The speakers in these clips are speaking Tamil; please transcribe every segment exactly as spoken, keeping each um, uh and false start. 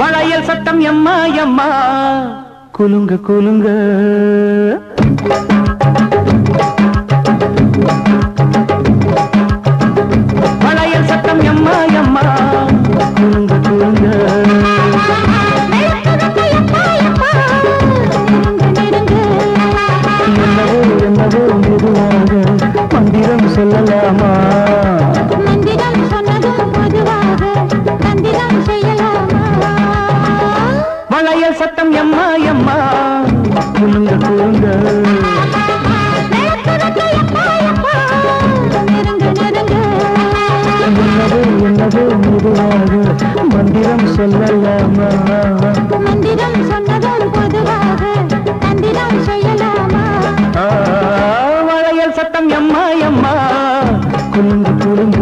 வளையல் சத்தம் எம்மா எம்மா குலுங்க குலுங்க வளையல் சத்தம் எம்மா எம்மா குலுங்க குலுங்க என்னவோ என்னவோ மெதுவாக மந்திரம் சொல்லலாமா சத்தம் எம்மா எம்மா குலுங்க குலுங்க என்னவோ என்னவோ மெதுவாக மந்திரம் சொல்லலாமா மந்திரம் சொன்னதும் பொதுவாக மந்திரம் செய்யலாமா வளையல் சத்தம் எம்மா எம்மா குலுங்க குலுங்க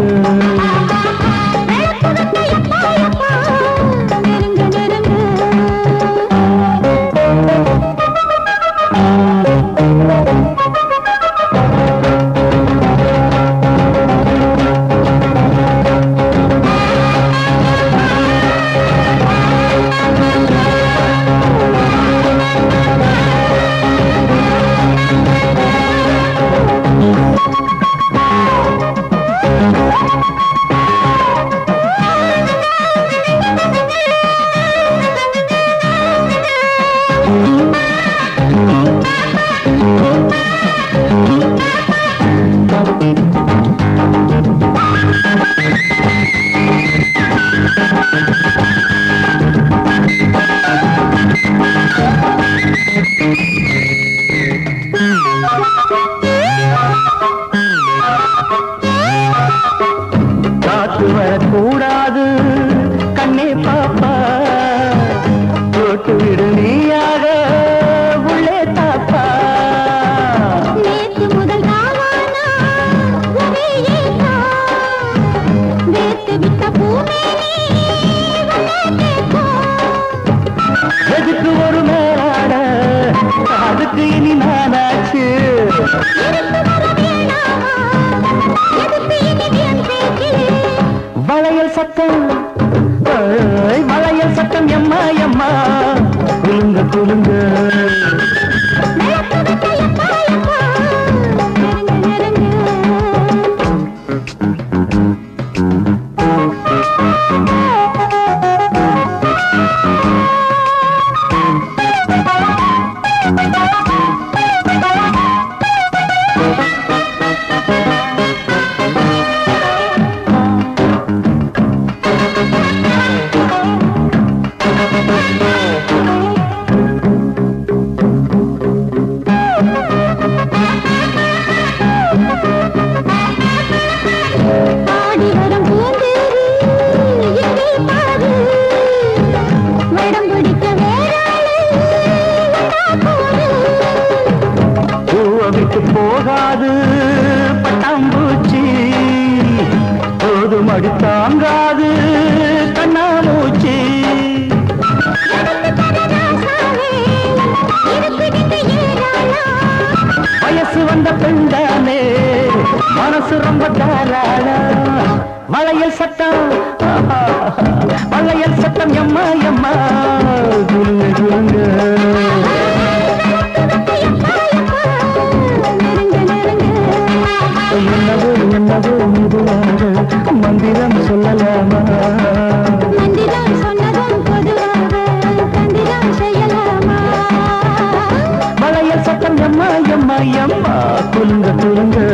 Kulunga kulunga